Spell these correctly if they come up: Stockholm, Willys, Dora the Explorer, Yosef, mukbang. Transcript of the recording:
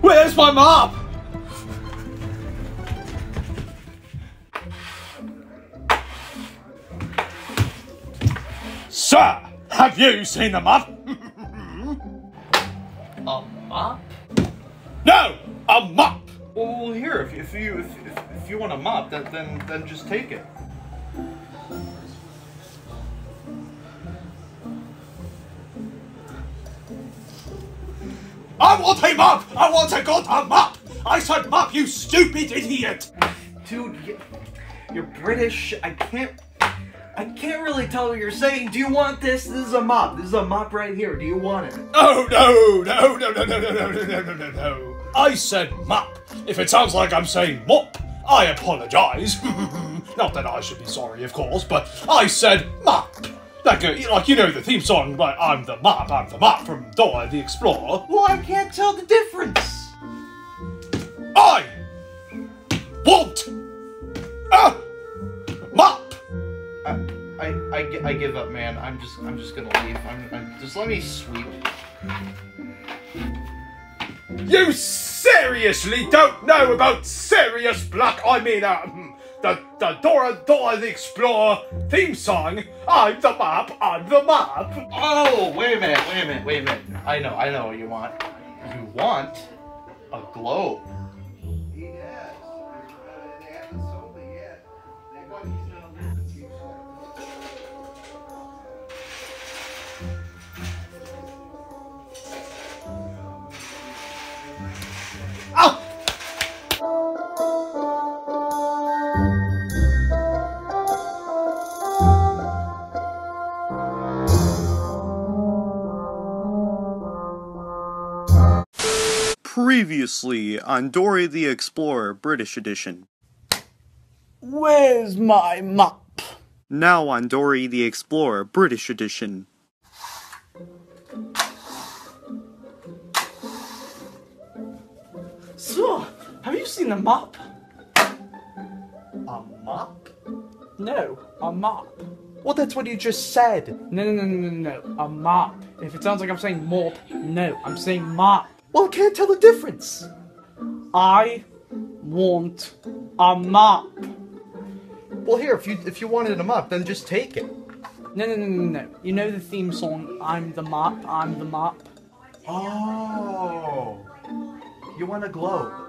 Where's my mop? Sir, have you seen the mop? A mop? No, a mop. Well, here, if you want a mop, then just take it. I want a mop! I want a goddamn mop! I said mop, you stupid idiot! Dude, you're British. I can't really tell what you're saying. Do you want this? This is a mop. This is a mop right here. Do you want it? Oh, no. I said mop. If it sounds like I'm saying mop, I apologize. Not that I should be sorry, of course, but I said mop. Like, you know the theme song, like, I'm the mop from Dora the Explorer. Well, I can't tell the difference. I want a mop. I give up, man. I'm just gonna leave. Just let me sweep. You seriously don't know about serious block? I mean, the Dora the Explorer theme song. I'm the mop, I'm the mop. Oh, wait a minute. I know what you want. You want a globe. Yes. They haven't sold it yet. They want these little little Oh! Previously on Dora the Explorer British Edition. Where's my mop? Now on Dora the Explorer British Edition. So, have you seen the mop? A mop? No, a mop. Well, that's what you just said. No, a mop. If it sounds like I'm saying mop, no, I'm saying mop. Well, I can't tell the difference. I want a mop. Well, here, if you wanted a mop, then just take it. No. You know the theme song, I'm the mop, I'm the mop. Oh. You want a globe.